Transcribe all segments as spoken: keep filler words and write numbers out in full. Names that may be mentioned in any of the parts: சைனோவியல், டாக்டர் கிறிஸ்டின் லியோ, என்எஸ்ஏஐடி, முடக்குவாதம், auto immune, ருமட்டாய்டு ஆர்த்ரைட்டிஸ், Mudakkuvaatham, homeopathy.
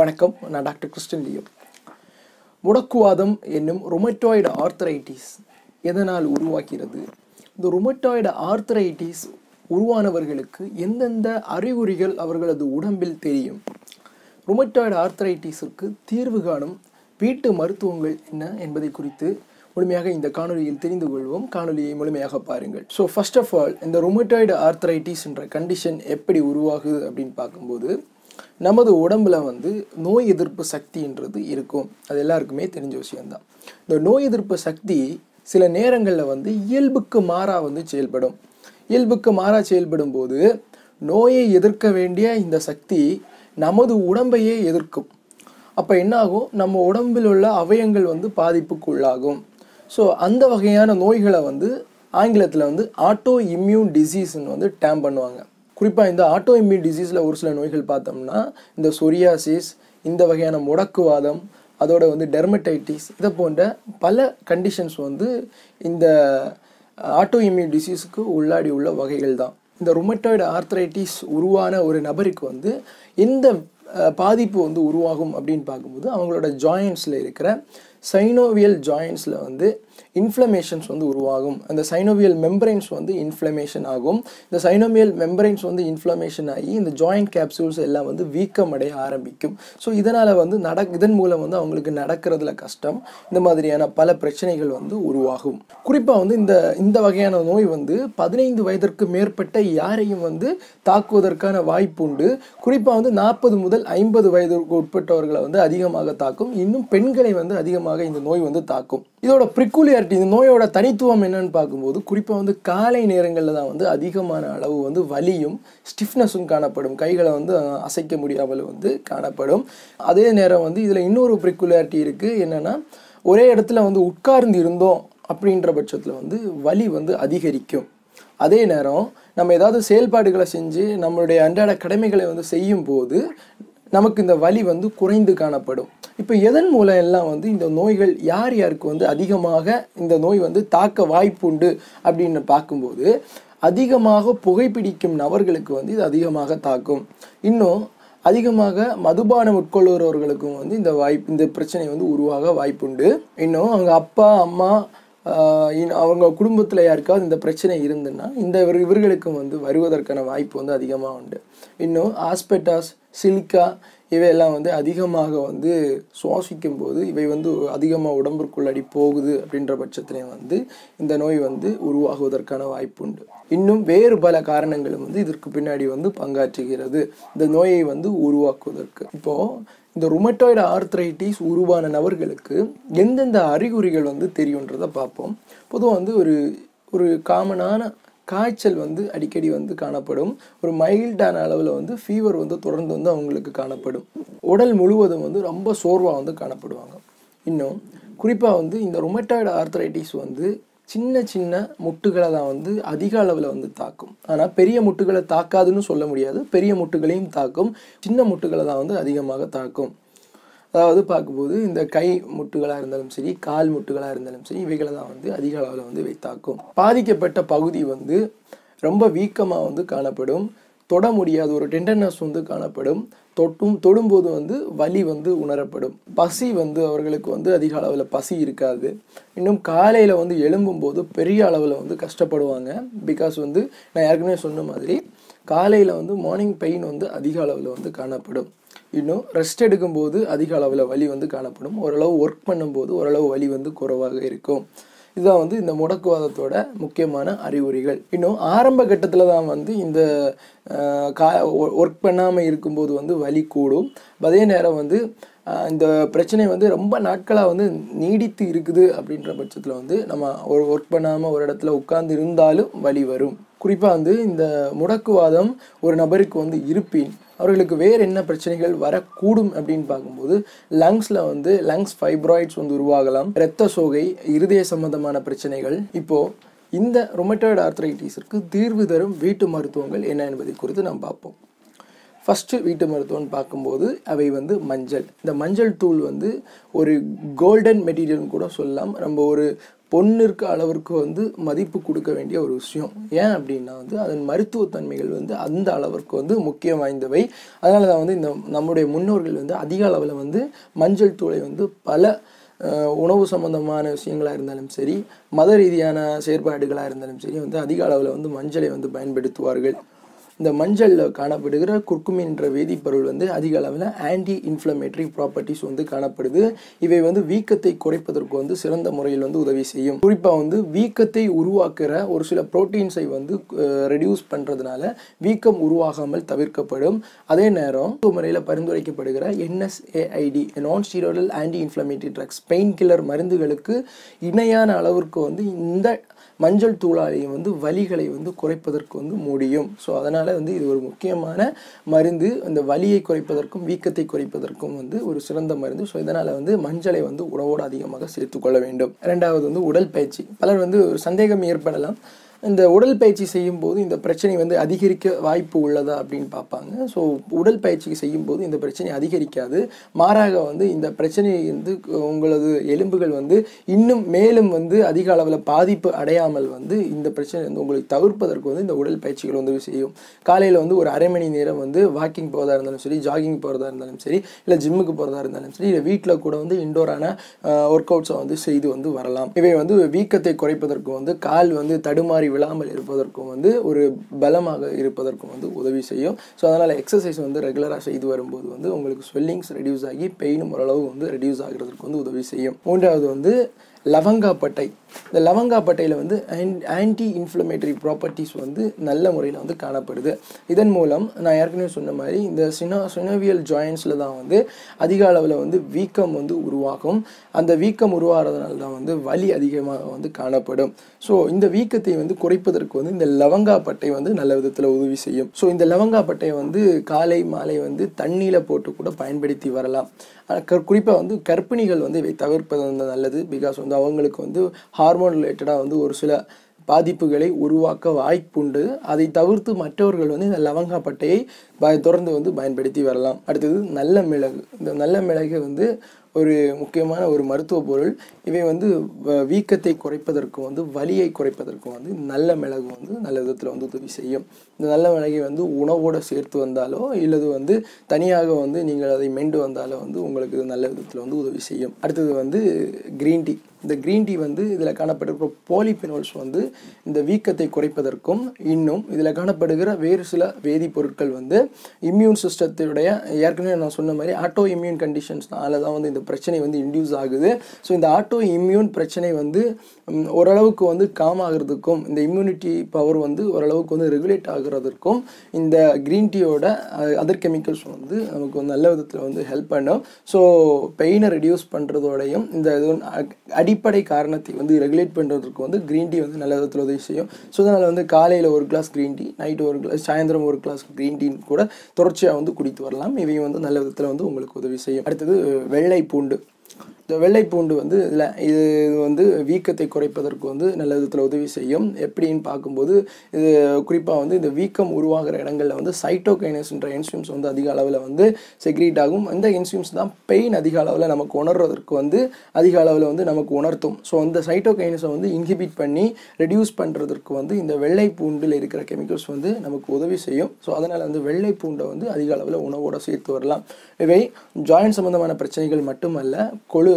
வணக்கம், நான் டாக்டர் கிறிஸ்டின் லியோ. முடக்குவாதம் என்னும் ருமட்டாய்டு ஆர்த்ரைட்டிஸ் எதனால் உருவாகிறது? இந்த ருமட்டாய்டு ஆர்த்ரைட்டிஸ் உருவானவர்களுக்கு எந்தெந்த அறிகுறிகள் அவர்களது உடம்பில் தெரியும்? ருமட்டாய்டு ஆர்த்ரைட்டிஸுக்கு தீர்வு காணும் வீட்டு மருத்துவங்கள் என்ன என்பதை குறித்து முழுமையாக இந்த காணொலியில் தெரிந்து கொள்வோம். காணொலியை முழுமையாக பாருங்கள். ஸோ ஃபர்ஸ்ட் ஆஃப் ஆல், இந்த ருமட்டாய்டு ஆர்த்ரைட்டிஸ் என்ற கண்டிஷன் எப்படி உருவாகுது அப்படின்னு பார்க்கும்போது, நமது உடம்புல வந்து நோய் எதிர்ப்பு சக்தின்றது இருக்கும். அது எல்லாருக்குமே தெரிஞ்ச விஷயம்தான். இந்த நோய் எதிர்ப்பு சக்தி சில நேரங்களில் வந்து இயல்புக்கு மாறாக வந்து செயல்படும். இயல்புக்கு மாறாக செயல்படும் போது நோயை எதிர்க்க வேண்டிய இந்த சக்தி நமது உடம்பையே எதிர்க்கும். அப்போ என்னாகும்? நம்ம உடம்பில் உள்ள அவயங்கள் வந்து பாதிப்புக்கு உள்ளாகும். ஸோ அந்த வகையான நோய்களை வந்து ஆங்கிலத்தில் வந்து ஆட்டோ இம்யூன் டிசீஸ்ன்னு வந்து டேம் பண்ணுவாங்க. குறிப்பாக இந்த ஆட்டோ இம்யூன் டிசீஸில் ஒரு சில நோய்கள் பார்த்தோம்னா, இந்த சொரியாசிஸ், இந்த வகையான முடக்குவாதம், அதோட வந்து டெர்மடைட்டிஸ், இதை போன்ற பல கண்டிஷன்ஸ் வந்து இந்த ஆட்டோ இம்யூன் டிசீஸுக்கு உள்ளாடி உள்ள வகைகள் தான். இந்த ருமட்டாய்டு ஆர்த்ரைட்டிஸ் உருவான ஒரு நபருக்கு வந்து எந்த பாதிப்பு வந்து உருவாகும் அப்படின்னு பார்க்கும்போது, அவங்களோட ஜாயின்ஸில் இருக்கிற சைனோவியல் ஜாயின்ஸில் வந்து இன்ஃப்ளமேஷன்ஸ் வந்து உருவாகும். அந்த சைனோவியல் மெம்பரைன்ஸ் வந்து இன்ஃப்ளமேஷன் ஆகும். இந்த சைனோவியல் மெம்பரைன்ஸ் வந்து இன்ஃப்ளமேஷன் ஆகி இந்த ஜாயிண்ட் கேப்சூல்ஸ் எல்லாம் வந்து வீக்கம் அடைய ஆரம்பிக்கும். ஸோ இதனால் வந்து நட இதன் மூலம் வந்து அவங்களுக்கு நடக்கிறதுல கஷ்டம், இந்த மாதிரியான பல பிரச்சனைகள் வந்து உருவாகும். குறிப்பாக வந்து இந்த இந்த வகையான நோய் வந்து பதினைந்து வயதிற்கு மேற்பட்ட யாரையும் வந்து தாக்குவதற்கான வாய்ப்பு உண்டு. குறிப்பாக வந்து நாற்பது முதல் ஐம்பது வயதிற்கு உட்பட்டவர்களை வந்து அதிகமாக தாக்கும். இன்னும் பெண்களை வந்து அதிகமாக இந்த நோய் வந்து தாக்கும். இதோட பிரிக்குலியாரிட்டி, இந்த நோயோட தனித்துவம் என்னன்னு பார்க்கும்போது, குறிப்பாக வந்து காலை நேரங்களில் தான் வந்து அதிகமான அளவு வந்து வலியும் ஸ்டிஃப்னஸும் காணப்படும். கைகளை வந்து அசைக்க முடியாமல் வந்து காணப்படும். அதே நேரம் வந்து இதில் இன்னொரு பிரிக்குலியாரிட்டி இருக்குது. என்னென்னா, ஒரே இடத்துல வந்து உட்கார்ந்து இருந்தோம் அப்படின்ற பட்சத்தில் வந்து வலி வந்து அதிகரிக்கும். அதே நேரம் நம்ம ஏதாவது செயல்பாடுகளை செஞ்சு நம்மளுடைய அன்றாட கடமைகளை வந்து செய்யும் போது நமக்கு இந்த வலி வந்து குறைந்து காணப்படும். இப்போ எதன் மூலம் எல்லாம் வந்து இந்த நோய்கள் யார் யாருக்கு வந்து அதிகமாக இந்த நோய் வந்து தாக்க வாய்ப்பு உண்டு அப்படின்னு பார்க்கும்போது, அதிகமாக புகைப்பிடிக்கும் நபர்களுக்கு வந்து இது அதிகமாக தாக்கும். இன்னும் அதிகமாக மதுபானம் உட்கொள்ளுறவர்களுக்கும் வந்து இந்த வாய்ப்பு இந்த பிரச்சனை வந்து உருவாக வாய்ப்புண்டு. இன்னும் அவங்க அப்பா அம்மா அவங்க குடும்பத்தில் யாருக்காவது இந்த பிரச்சனை இருந்துன்னா இந்த இவர்களுக்கும் வந்து வருவதற்கான வாய்ப்பு வந்து அதிகமாக உண்டு. இன்னும் ஆஸ்பெட்டாஸ், சிலிக்கா, இவையெல்லாம் வந்து அதிகமாக வந்து சுவாசிக்கும் போது இவை வந்து அதிகமாக உடம்புக்குள்ளடி போகுது அப்படின்ற பட்சத்துலேயும் வந்து இந்த நோய் வந்து உருவாகுவதற்கான வாய்ப்பு உண்டு. இன்னும் வேறு பல காரணங்களும் வந்து இதற்கு பின்னாடி வந்து பங்காற்றுகிறது இந்த நோயை வந்து உருவாக்குவதற்கு. இப்போது இந்த ருமட்டாய்டு ஆர்த்ரைட்டிஸ் உருவான நபர்களுக்கு எந்தெந்த அறிகுறிகள் வந்து தெரியுன்றதை பார்ப்போம். பொதுவாக வந்து ஒரு ஒரு காமனான காய்ச்சல் வந்து அடிக்கடி வந்து காணப்படும். ஒரு மைல்டான அளவில் வந்து ஃபீவர் வந்து தொடர்ந்து வந்து அவங்களுக்கு காணப்படும். உடல் முழுவதும் வந்து ரொம்ப சோர்வாக வந்து காணப்படுவாங்க. இன்னும் குறிப்பாக வந்து இந்த ருமட்டாய்டு ஆர்த்ரைட்டிஸ் வந்து சின்ன சின்ன முட்டுகளை தான் வந்து அதிக அளவில் வந்து தாக்கும். ஆனால் பெரிய முட்டுகளை தாக்காதுன்னு சொல்ல முடியாது. பெரிய முட்டுகளையும் தாக்கும், சின்ன முட்டுகளை தான் வந்து அதிகமாக தாக்கும். அதாவது பார்க்கும்போது இந்த கை முட்டுகளாக இருந்தாலும் சரி, கால் முட்டுகளாக இருந்தாலும் சரி, இவைகளை தான் வந்து அதிக அளவில் வந்து இவை தாக்கும். பாதிக்கப்பட்ட பகுதி வந்து ரொம்ப வீக்கமாக வந்து காணப்படும். தொட முடியாது, ஒரு டெண்டர்னஸ் வந்து காணப்படும். தொட்டும் தொடும்போது வந்து வலி வந்து உணரப்படும். பசி வந்து அவர்களுக்கு வந்து அதிக அளவில் பசி இருக்காது. இன்னும் காலையில் வந்து எழும்பும்போது பெரிய அளவில் வந்து கஷ்டப்படுவாங்க. பிகாஸ் வந்து நான் ஏற்கனவே சொன்ன மாதிரி காலையில் வந்து மார்னிங் பெயின் வந்து அதிக அளவில் வந்து காணப்படும். இன்னும் ரெஸ்ட் எடுக்கும்போது அதிக அளவில் வலி வந்து காணப்படும். ஓரளவு ஒர்க் பண்ணும்போது ஓரளவு வலி வந்து குறைவாக இருக்கும். இதுதான் வந்து இந்த முடக்குவாதத்தோட முக்கியமான அறிகுறிகள். இன்னும் ஆரம்ப கட்டத்தில் தான் வந்து இந்த கா ஒர்க் பண்ணாமல் இருக்கும்போது வந்து வலி கூடும். அதே நேரம் வந்து இந்த பிரச்சனை வந்து ரொம்ப நாட்களாக வந்து நீடித்து இருக்குது அப்படின்ற பட்சத்தில் வந்து நம்ம ஒரு ஒர்க் பண்ணாமல் ஒரு இடத்துல உட்கார்ந்து இருந்தாலும் வலி வரும். குறிப்பாக வந்து இந்த முடக்குவாதம் ஒரு நபருக்கு வந்து இருப்பின் அவர்களுக்கு வேறு என்ன பிரச்சனைகள் வரக்கூடும் அப்படின்னு பார்க்கும்போது, லங்ஸில் வந்து லங்ஸ் ஃபைப்ராய்ட்ஸ் வந்து உருவாகலாம். இரத்த சோகை, இருதய சம்பந்தமான பிரச்சனைகள். இப்போது இந்த ருமட்டாய்டு ஆர்த்ரைட்டிஸிற்கு தீர்வு தரும் வீட்டு மருத்துவங்கள் என்ன என்பதை குறித்து நாம் பார்ப்போம். ஃபஸ்ட்டு வீட்டு மருத்துவம்னு பார்க்கும்போது அவை வந்து மஞ்சள். இந்த மஞ்சள் தூள் வந்து ஒரு கோல்டன் மெட்டீரியல்னு கூட சொல்லலாம். நம்ம ஒரு பொன்னிற்கு அளவிற்கு வந்து மதிப்பு கொடுக்க வேண்டிய ஒரு விஷயம். ஏன் அப்படின்னா வந்து அதன் மருத்துவத்தன்மைகள் வந்து அந்த அளவிற்கு வந்து முக்கியம் வாய்ந்தவை. அதனால தான் வந்து இந்த நம்முடைய முன்னோர்கள் வந்து அதிக அளவில் வந்து மஞ்சள் தூளை வந்து பல உணவு சம்பந்தமான விஷயங்களாக இருந்தாலும் சரி, மத ரீதியான செயற்பாடுகளாக இருந்தாலும் சரி வந்து அதிக அளவில் வந்து மஞ்சளை வந்து பயன்படுத்துவார்கள். இந்த மஞ்சளில் காணப்படுகிற குர்குமின்ற வேதிப்பொருள் வந்து அதிக அளவில் ஆன்டி இன்ஃப்ளமேட்டரி ப்ராப்பர்ட்டிஸ் வந்து காணப்படுது. இவை வந்து வீக்கத்தை குறைப்பதற்கு வந்து சிறந்த முறையில் வந்து உதவி செய்யும். குறிப்பாக வந்து வீக்கத்தை உருவாக்குற ஒரு சில புரோட்டீன்ஸை வந்து ரெடியூஸ் பண்ணுறதுனால வீக்கம் உருவாகாமல் தவிர்க்கப்படும். அதே நேரம் முறையில் பரிந்துரைக்கப்படுகிற என்எஸ்ஏஐடி nonsteroidal anti inflammatory drugs pain killer மருந்துகளுக்கு இணையான அளவிற்கு வந்து இந்த மஞ்சள் தூளாலையும் வந்து வலிகளை வந்து குறைப்பதற்கு வந்து முடியும். ஸோ அதனால் வந்து இது ஒரு முக்கியமான மருந்து. அந்த வலியை குறைப்பதற்கும் வீக்கத்தை குறைப்பதற்கும் வந்து ஒரு சிறந்த மருந்து. ஸோ இதனால் வந்து மஞ்சளை வந்து உணவோடு அதிகமாக சேர்த்துக்கொள்ள வேண்டும். ரெண்டாவது வந்து உடல் பயிற்சி. பலர் வந்து ஒரு சந்தேகம் ஏற்படலாம், இந்த உடல் பயிற்சி செய்யும்போது இந்த பிரச்சனை வந்து அதிகரிக்க வாய்ப்பு உள்ளதா அப்படின்னு பார்ப்பாங்க. ஸோ உடல் பயிற்சி செய்யும்போது இந்த பிரச்சனை அதிகரிக்காது, மாறாக வந்து இந்த பிரச்சனை வந்து உங்களது எலும்புகள் வந்து இன்னும் மேலும் வந்து அதிக அளவில் பாதிப்பு அடையாமல் வந்து இந்த பிரச்சனை வந்து உங்களுக்கு தவிர்ப்பதற்கு வந்து இந்த உடல் பயிற்சிகள் வந்து செய்யும். காலையில் வந்து ஒரு அரை மணி நேரம் வந்து வாக்கிங் போகிறதா இருந்தாலும் சரி, ஜாகிங் போகிறதா இருந்தாலும் சரி, இல்லை ஜிம்முக்கு போகிறதா இருந்தாலும் சரி, இல்லை வீட்டில் கூட வந்து இன்டோரான ஒர்க் அவுட்ஸை வந்து செய்து வந்து வரலாம். இவை வந்து வீக்கத்தை குறைப்பதற்கு வந்து கால் வந்து தடுமாறி விழாமல் இருப்பதற்கும் வந்து ஒரு பலமாக இருப்பதற்கும் வந்து உதவி செய்யும். ஸோ அதனால் எக்ஸசைஸ் வந்து ரெகுலராக செய்து வரும்போது வந்து உங்களுக்கு ஸ்வெல்லிங்ஸ் ரெடியூஸ் ஆகி பெயினும் ஓரளவு வந்து ரெடியூஸ் ஆகிறதுக்கு வந்து உதவி செய்யும். மூன்றாவது வந்து லவங்காப்பட்டை. இந்த லவங்காப்பட்டையில் வந்து ஆன்டி இன்ஃப்ளமேட்டரி ப்ராப்பர்ட்டிஸ் வந்து நல்ல முறையில் வந்து காணப்படுது. இதன் மூலம் நான் ஏற்கனவே சொன்ன மாதிரி இந்த சினோ சினோவியல் ஜாயின்ஸில் தான் வந்து அதிக அளவில் வந்து வீக்கம் வந்து உருவாகும். அந்த வீக்கம் உருவாகிறதுனால தான் வந்து வலி அதிகமாக வந்து காணப்படும். ஸோ இந்த வீக்கத்தை வந்து குறைப்பதற்கு வந்து இந்த லவங்காப்பட்டை வந்து நல்ல விதத்தில் உதவி செய்யும். ஸோ இந்த லவங்காப்பட்டையை வந்து காலை மாலை வந்து தண்ணியில் போட்டு கூட பயன்படுத்தி வரலாம். குறிப்பாக வந்து கர்ப்பிணிகள் வந்து இதை தவிர்ப்பது வந்து நல்லது. பிகாஸ் வந்து அவங்களுக்கு வந்து ஹார்மோன் ரிலேட்டடாக வந்து ஒரு சில பாதிப்புகளை உருவாக்க வாய்ப்புண்டு. அதை தவிர்த்து மற்றவர்கள் வந்து இந்த லவங்காப்பட்டையை ப தொடர்ந்து வந்து பயன்படுத்தி வரலாம். அடுத்தது நல்ல மிளகு. இந்த நல்ல மிளகு வந்து ஒரு முக்கியமான ஒரு மருத்துவ பொருள். இவை வந்து வீக்கத்தை குறைப்பதற்கும் வந்து வலியை குறைப்பதற்கும் வந்து நல்ல மிளகு வந்து நல்ல விதத்தில் வந்து உதவி செய்யும். இந்த நல்ல மிளகை வந்து உணவோடு சேர்த்து வந்தாலோ இல்லது வந்து தனியாக வந்து நீங்கள் அதை மென்று வந்தாலோ வந்து உங்களுக்கு நல்ல விதத்தில் வந்து உதவி செய்யும். அடுத்தது வந்து கிரீன் டீ. இந்த கிரீன் டீ வந்து இதில் காணப்படுகிற போலிபினோல்ஸ் வந்து இந்த வீக்கத்தை குறைப்பதற்கும் இன்னும் இதில் காணப்படுகிற வேறு சில வேதிப்பொருட்கள் வந்து இம்யூன் சிஸ்டத்தினுடைய ஏற்கனவே நான் சொன்ன மாதிரி ஆட்டோ இம்யூன் கண்டிஷன்ஸ்னால தான் வந்து இந்த பிரச்சனை வந்து இன்டியூஸ் ஆகுது. ஸோ இந்த ஆட்டோ இம்யூன் பிரச்சனை வந்து ஓரளவுக்கு வந்து காம் ஆகிறதுக்கும் இந்த இம்யூனிட்டி பவர் வந்து ஓரளவுக்கு வந்து ரெகுலேட் ஆகிறதுக்கும் இந்த கிரீன் டீயோட அதர் கெமிக்கல்ஸ் வந்து நமக்கு நல்ல விதத்தில் வந்து ஹெல்ப் பண்ணும். ஸோ பெயினை ரெடியூஸ் பண்ணுறதோடையும் இந்த இது அடிப்படை காரணத்தை வந்து ரெகுலேட் பண்ணுறதுக்கு வந்து க்ரீன் டீ வந்து நல்ல விதத்தில் உதவி செய்யும். ஸோ அதனால் வந்து காலையில் ஒரு கிளாஸ் க்ரீன் டீ, நைட்டு ஒரு கிளாஸ், சாயந்தரம் ஒரு கிளாஸ் க்ரீன் டீன்னு கூட தொடர்ச்சியாக வந்து குடித்து வரலாம். இவையும் வந்து நல்ல விதத்தில் வந்து உங்களுக்கு உதவி செய்யும். அடுத்தது வெள்ளை பூண்டு. இந்த வெள்ளை பூண்டு வந்து இதில் இது வந்து வீக்கத்தை குறைப்பதற்கு வந்து நல்ல விதத்தில் உதவி செய்யும். எப்படின்னு பார்க்கும்போது இது குறிப்பாக வந்து இந்த வீக்கம் உருவாகிற இடங்களில் வந்து சைட்டோகைனஸ்ன்ற என்சியம்ஸ் வந்து அதிக அளவில் வந்து செக்ரீட் ஆகும். அந்த என்சியம்ஸ் தான் பெயின் அதிக அளவில் நமக்கு உணர்றதற்கு வந்து அதிக அளவில் வந்து நமக்கு உணர்த்தும். ஸோ அந்த சைட்டோகைனஸை வந்து இன்ஹிபிட் பண்ணி ரெடியூஸ் பண்ணுறதுக்கு வந்து இந்த வெள்ளை பூண்டில் இருக்கிற கெமிக்கல்ஸ் வந்து நமக்கு உதவி செய்யும். ஸோ அதனால் வந்து வெள்ளை பூண்டை வந்து அதிக அளவில் உணவோடு சேர்த்து வரலாம். இவை ஜாயின்ட் சம்பந்தமான பிரச்சனைகள் மட்டுமல்ல, கொழு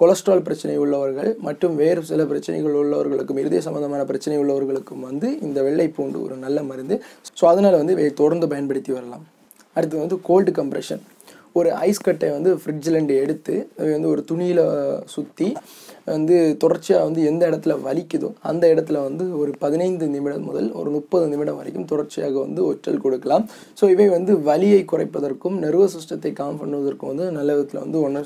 கொலஸ்ட்ரால் பிரச்சனை உள்ளவர்கள் மற்றும் வேறு சில பிரச்சனைகள் உள்ளவர்களுக்கும், இருதய சம்பந்தமான பிரச்சனை உள்ளவர்களுக்கும் வந்து இந்த வெள்ளை பூண்டு ஒரு நல்ல மருந்து. ஸோ அதனால் வந்து இதை தொடர்ந்து பயன்படுத்தி வரலாம். அடுத்து வந்து கோல்டு கம்ப்ரெஷன். ஒரு ஐஸ் கட்டை வந்து ஃப்ரிட்ஜிலேருந்து எடுத்து வந்து ஒரு துணியில் சுற்றி வந்து தொடர்ச்சியாக வந்து எந்த இடத்துல வலிக்குதோ அந்த இடத்துல வந்து ஒரு பதினைந்து நிமிடம் முதல் ஒரு முப்பது நிமிடம் வரைக்கும் தொடர்ச்சியாக வந்து ஒற்றல் கொடுக்கலாம். ஸோ இவை வந்து வலியை குறைப்பதற்கும் நர்வஸ் சிஸ்டத்தை காம் பண்ணுவதற்கும் வந்து நல்ல விதத்தில் வந்து ஒன்று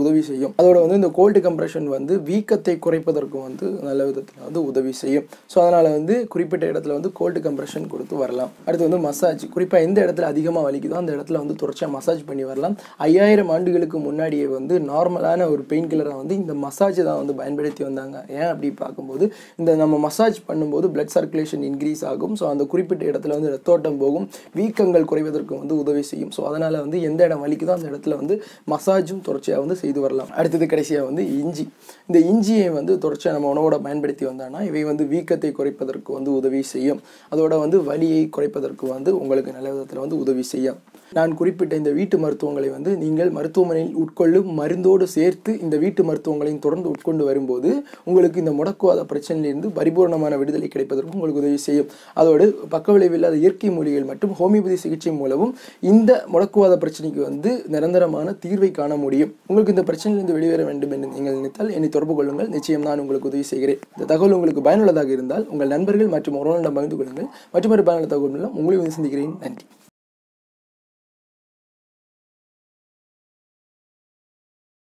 உதவி செய்யும். அதோட வந்து இந்த கோல்டு கம்ப்ரெஷன் வந்து வீக்கத்தை குறைப்பதற்கும் வந்து நல்ல விதத்தில் வந்து உதவி செய்யும். ஸோ அதனால் வந்து குறிப்பிட்ட இடத்துல வந்து கோல்டு கம்ப்ரெஷன் கொடுத்து வரலாம். அடுத்து வந்து மசாஜ். குறிப்பாக எந்த இடத்துல அதிகமாக வலிக்குதோ அந்த இடத்துல வந்து தொடர்ச்சியாக மசாஜ் பண்ணி பண்ணி வரலாம். ஐயாயிரம் ஆண்டுகளுக்கு முன்னாடியே வந்து நார்மலான ஒரு பெயின் கில்லராக வந்து இந்த மசாஜ் தான் வந்து பயன்படுத்தி வந்தாங்க. ஏன் அப்படி பார்க்கும்போது இந்த நம்ம மசாஜ் பண்ணும்போது பிளட் சர்க்குலேஷன் இன்க்ரீஸ் ஆகும். ஸோ அந்த குறிப்பிட்ட இடத்துல வந்து ரத்தோட்டம் போகும், வீக்கங்கள் குறைவதற்கு வந்து உதவி செய்யும். ஸோ அதனால் வந்து எந்த இடம் வலிக்குதோ அந்த இடத்துல வந்து மசாஜும் தொடர்ச்சியாக வந்து செய்து வரலாம். அடுத்தது கடைசியாக வந்து இஞ்சி. இந்த இஞ்சியை வந்து தொடர்ச்சியாக நம்ம உணவோட பயன்படுத்தி வந்தோம்னா இவை வந்து வீக்கத்தை குறைப்பதற்கு வந்து உதவி செய்யும். அதோட வந்து வலியை குறைப்பதற்கு வந்து உங்களுக்கு நல்ல விதத்தில் வந்து உதவி செய்யும். நான் குறிப்பிட்ட இந்த வீட்டு மருத்துவங்களை வந்து நீங்கள் மருத்துவமனையில் உட்கொள்ளும் மருந்தோடு சேர்த்து இந்த வீட்டு மருத்துவங்களையும் தொடர்ந்து உட்கொண்டு வரும்போது உங்களுக்கு இந்த முடக்குவாத பிரச்சனையிலிருந்து பரிபூர்ணமான விடுதலை கிடைப்பதற்கு உங்களுக்கு உதவி செய்யும். அதோடு பக்க விளைவு இல்லாத இயற்கை மூலிகைகள் மற்றும் ஹோமியோபதி சிகிச்சை மூலமும் இந்த முடக்குவாத பிரச்சனைக்கு வந்து நிரந்தரமான தீர்வை காண முடியும். உங்களுக்கு இந்த பிரச்சனையிலிருந்து வெளிவர வேண்டும் என்று நீங்கள் நினைத்தால் என்னை தொடர்பு கொள்ளுங்கள். நிச்சயம் நான் உங்களுக்கு உதவி செய்கிறேன். இந்த தகவல் உங்களுக்கு பயனுள்ளதாக இருந்தால் உங்கள் நண்பர்கள் மற்றும் உறவினரிடம் பகிர்ந்து கொள்ளுங்கள். மற்றொரு பயனுள்ள தகவல் மூலம் உங்களை வந்து சந்திக்கிறேன். நன்றி.